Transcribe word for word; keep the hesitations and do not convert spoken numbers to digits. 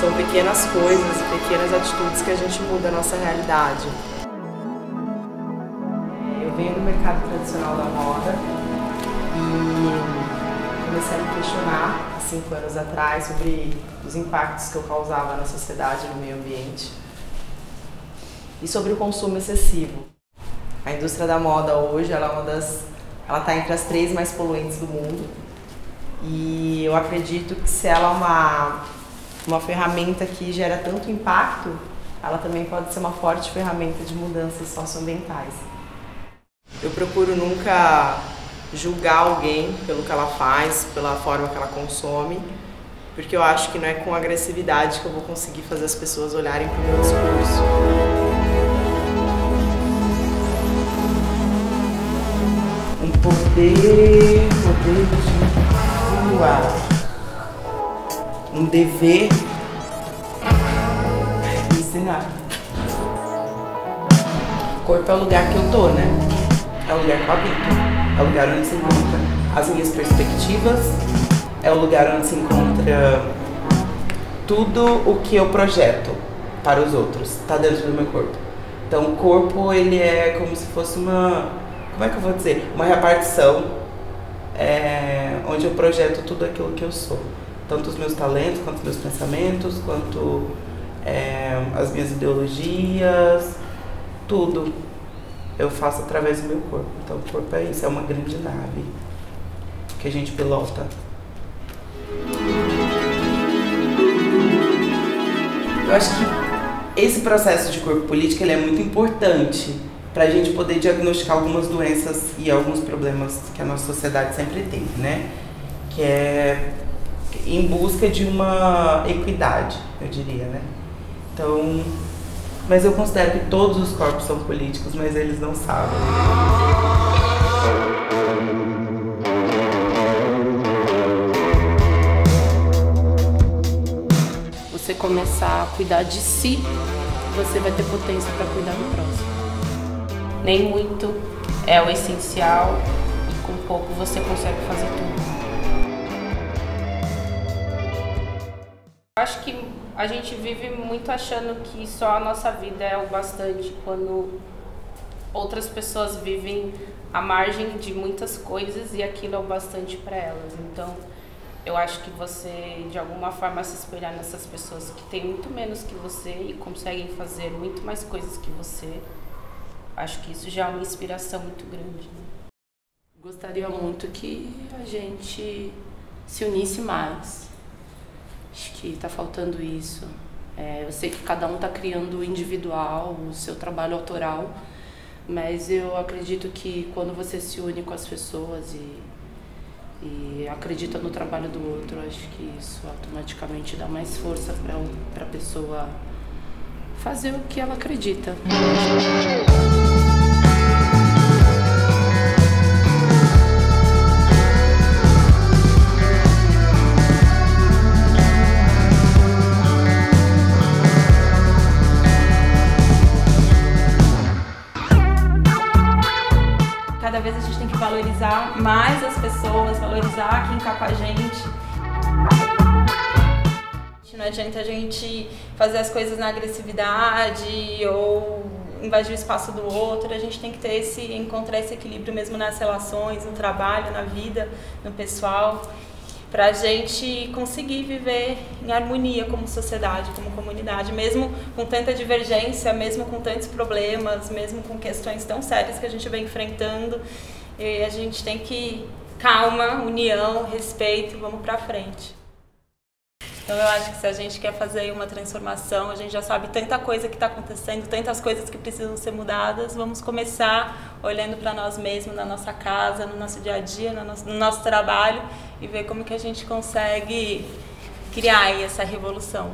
São pequenas coisas e pequenas atitudes que a gente muda a nossa realidade. Eu venho do mercado tradicional da moda e comecei a me questionar há cinco anos atrás sobre os impactos que eu causava na sociedade e no meio ambiente e sobre o consumo excessivo. A indústria da moda hoje ela é uma das, ela está entre as três mais poluentes do mundo e eu acredito que se ela é uma, uma ferramenta que gera tanto impacto, ela também pode ser uma forte ferramenta de mudanças socioambientais. Eu procuro nunca julgar alguém pelo que ela faz, pela forma que ela consome, porque eu acho que não é com agressividade que eu vou conseguir fazer as pessoas olharem para o meu discurso. Poder, poder de voar. Um dever de ensinar. O corpo é o lugar que eu tô, né? É o lugar que eu habito. É o lugar onde se encontra as minhas perspectivas. É o lugar onde se encontra tudo o que eu projeto para os outros. Tá dentro do meu corpo. Então o corpo, ele é como se fosse uma... Como é que eu vou dizer? Uma repartição é, onde eu projeto tudo aquilo que eu sou. Tanto os meus talentos, quanto os meus pensamentos, quanto é, as minhas ideologias, tudo eu faço através do meu corpo. Então o corpo é isso, é uma grande nave que a gente pilota. Eu acho que esse processo de corpo político ele é muito importante para a gente poder diagnosticar algumas doenças e alguns problemas que a nossa sociedade sempre tem, né? Que é em busca de uma equidade, eu diria, né? Então, mas eu considero que todos os corpos são políticos, mas eles não sabem. Você começar a cuidar de si, você vai ter potência para cuidar do próximo. Nem muito é o essencial e com pouco você consegue fazer tudo. Acho que a gente vive muito achando que só a nossa vida é o bastante quando outras pessoas vivem à margem de muitas coisas e aquilo é o bastante para elas. Então eu acho que você de alguma forma se espelhar nessas pessoas que têm muito menos que você e conseguem fazer muito mais coisas que você. Acho que isso já é uma inspiração muito grande, né? Gostaria muito que a gente se unisse mais. Acho que está faltando isso. É, eu sei que cada um está criando o individual, o seu trabalho autoral, mas eu acredito que quando você se une com as pessoas e, e acredita no trabalho do outro, acho que isso automaticamente dá mais força para a pessoa fazer o que ela acredita. Cada vez a gente tem que valorizar mais as pessoas, valorizar quem está com a gente. Não adianta a gente fazer as coisas na agressividade ou invadir o espaço do outro. A gente tem que ter esse, encontrar esse equilíbrio mesmo nas relações, no trabalho, na vida, no pessoal, para a gente conseguir viver em harmonia como sociedade, como comunidade, mesmo com tanta divergência, mesmo com tantos problemas, mesmo com questões tão sérias que a gente vem enfrentando. E a gente tem que calma, união, respeito, vamos para frente. Então eu acho que se a gente quer fazer uma transformação, a gente já sabe tanta coisa que está acontecendo, tantas coisas que precisam ser mudadas, vamos começar olhando para nós mesmos, na nossa casa, no nosso dia a dia, no nosso, no nosso trabalho e ver como que a gente consegue criar aí essa revolução.